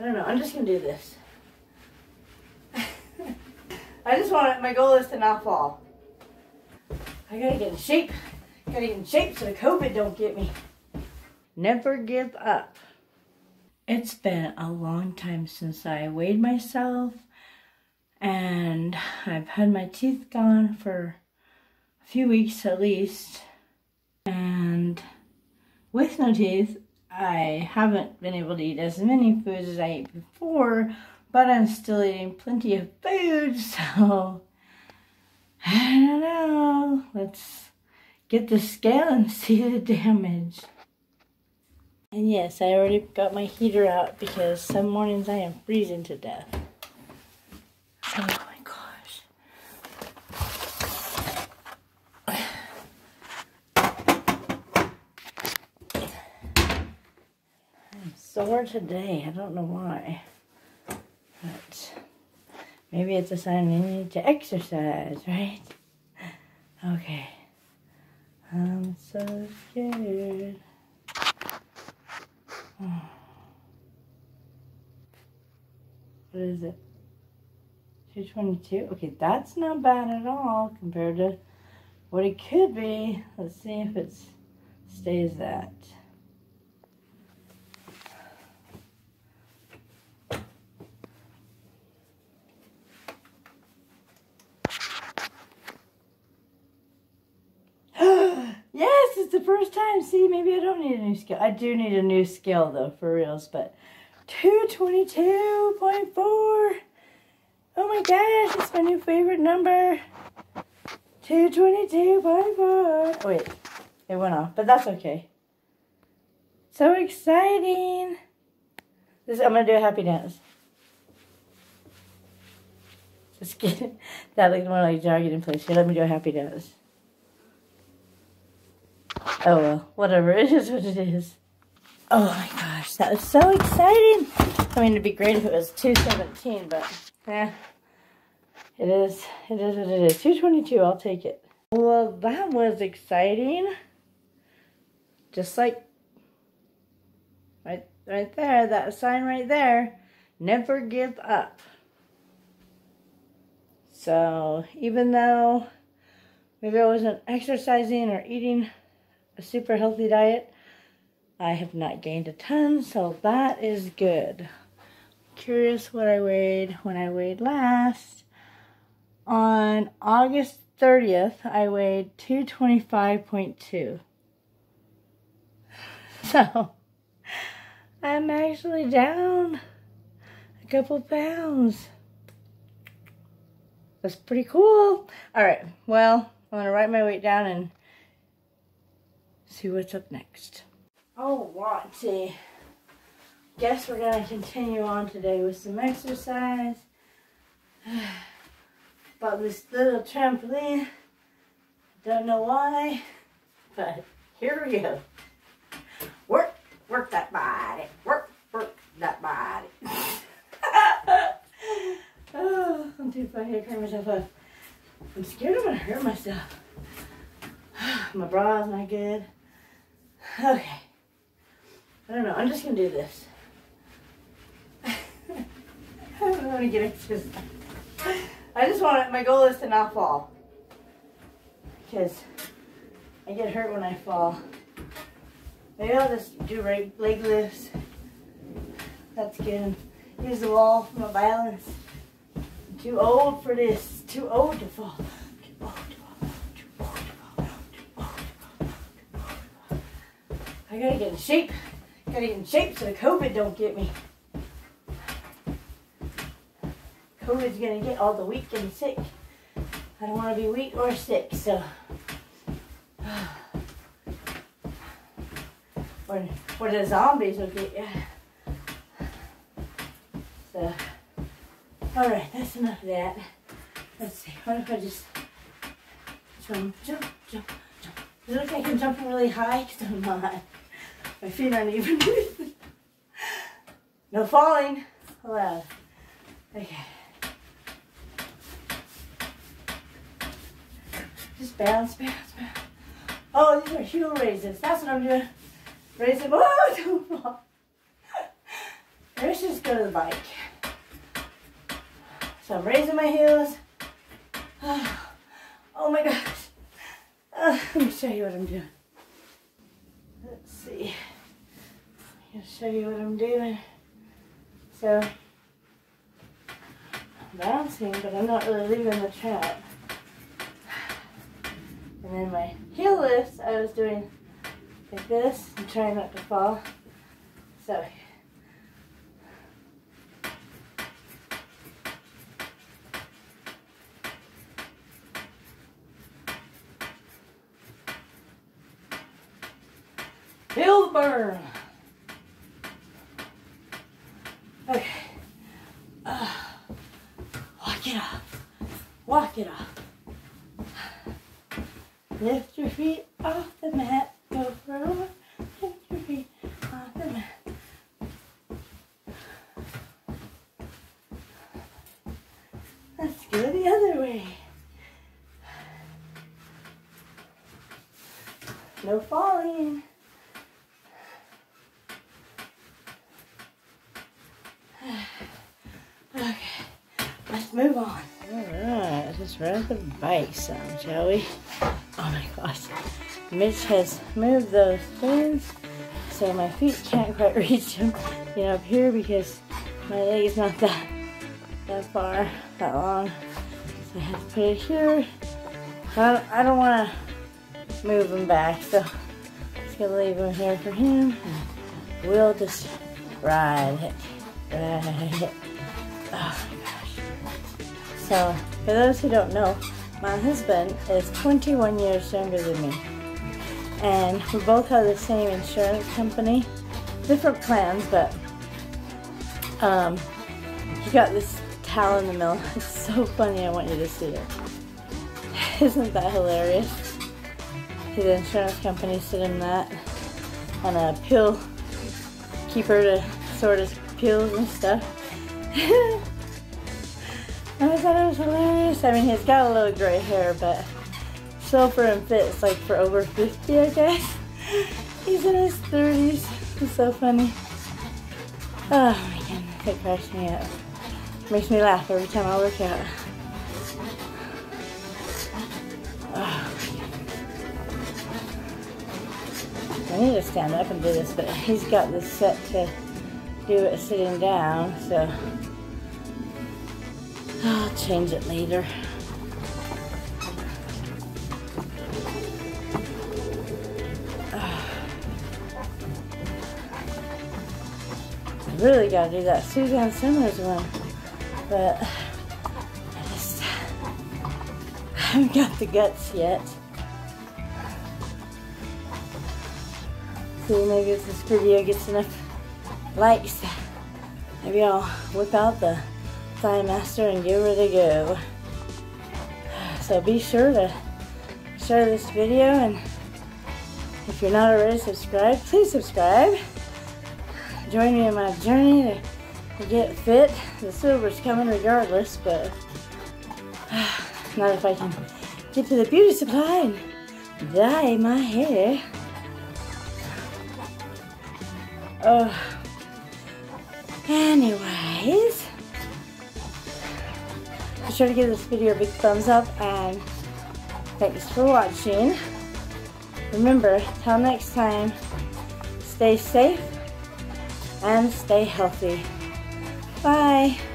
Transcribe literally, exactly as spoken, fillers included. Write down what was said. I don't know, I'm just gonna do this. I just want it, my goal is to not fall. I gotta get in shape, gotta get in shape so the COVID don't get me. Never give up. It's been a long time since I weighed myself, and I've had my teeth gone for a few weeks at least, and with no teeth, I haven't been able to eat as many foods as I ate before, but I'm still eating plenty of food, so I don't know. Let's get the scale and see the damage. And yes, I already got my heater out because some mornings I am freezing to death. Oh my gosh. I'm sore today. I don't know why. But maybe it's a sign I need to exercise, right? Okay. I'm so scared. What is it? two twenty-two? Okay, that's not bad at all compared to what it could be. Let's see if it stays that. The first time, see, maybe I don't need a new scale. I do need a new scale though, for reals, but two twenty-two point four. Oh my gosh, it's my new favorite number. two twenty-two point four. Oh, wait, it went off, but that's okay. So exciting. This, I'm gonna do a happy dance. Just kidding. That looked more like jogging in place. Here, let me do a happy dance. Oh well, whatever, it is what it is. Oh my gosh, that was so exciting. I mean, it'd be great if it was two seventeen, but eh, it is, it is what it is. two twenty-two, I'll take it. Well, that was exciting. Just like right, right there, that sign right there, never give up. So even though maybe I wasn't exercising or eating a super healthy diet, I have not gained a ton, so that is good. Curious what I weighed when I weighed last. On August thirtieth, I weighed two twenty-five point two. So, I'm actually down a couple pounds. That's pretty cool. Alright, well, I'm going to write my weight down and see what's up next. Oh, let's see. Guess we're gonna continue on today with some exercise. Bought this little trampoline. Don't know why, but here we go. Work, work that body. Work, work that body. Oh, I'm too funny to cry myself up. I'm scared I'm gonna hurt myself. My bra is not good. Okay, I don't know, I'm just gonna do this. I don't want to get exercise. I just want it, my goal is to not fall, because I get hurt when I fall. Maybe I'll just do leg lifts. That's good. Use the wall for my balance. I'm too old for this, too old to fall. Too old. I gotta get in shape, gotta get in shape so the COVID don't get me. COVID's gonna get all the weak and sick. I don't wanna be weak or sick, so. Or, or the zombies will get you. So, all right, that's enough of that. Let's see, what if I just jump, jump, jump, jump. Does it look like I'm jumping really high? Because I'm not. My feet aren't even. No falling allowed. Okay. Just bounce, bounce, bounce. Oh, these are heel raises. That's what I'm doing. Raise it. Oh, don't fall. versus go to the bike. So I'm raising my heels. Oh, oh my gosh. Uh, let me show you what I'm doing. Let's see. I'm going to show you what I'm doing. So, I'm bouncing, but I'm not really leaving the trap. And then my heel lifts, I was doing like this. I'm trying not to fall. So, feel the burn. Okay. Uh, walk it off. Walk it off. Lift your feet off the mat. Go for a walk. Lift your feet off the mat. Let's go the other way. No falling. Okay, let's move on. Alright, let's run the bike some, shall we? Oh my gosh. Mitch has moved those things, so my feet can't quite reach them, you know, up here because my leg is not that, that far, that long. So I have to put it here. I don't, I don't want to move them back, so I'm just going to leave them here for him. We'll just ride it. Ride it. Oh my gosh. So, for those who don't know, my husband is twenty-one years younger than me. And we both have the same insurance company. Different plans, but um, he got this towel in the mail. It's so funny, I want you to see it. Isn't that hilarious? His insurance company sent him that. And a pill keeper to sort his pills and stuff. I thought it was hilarious. I mean, he's got a little gray hair, but still for him fits like for over fifty, I guess. He's in his thirties. It's so funny. Oh my goodness, it cracks me up. Makes me laugh every time I look at it. Oh. I need to stand up and do this, but he's got this set to do it sitting down, so I'll change it later. Oh. I really gotta do that Suzanne Simmons one, but I just I haven't got the guts yet. See, maybe if this video gets enough likes, maybe I'll whip out the Thigh Master and give it a go. So be sure to share this video, and if you're not already subscribed, please subscribe. Join me in my journey to, to get fit. The silver's coming regardless, but not if I can get to the beauty supply and dye my hair. Oh. Anyways, be sure to give this video a big thumbs up, and thanks for watching. Remember, till next time, stay safe and stay healthy. Bye.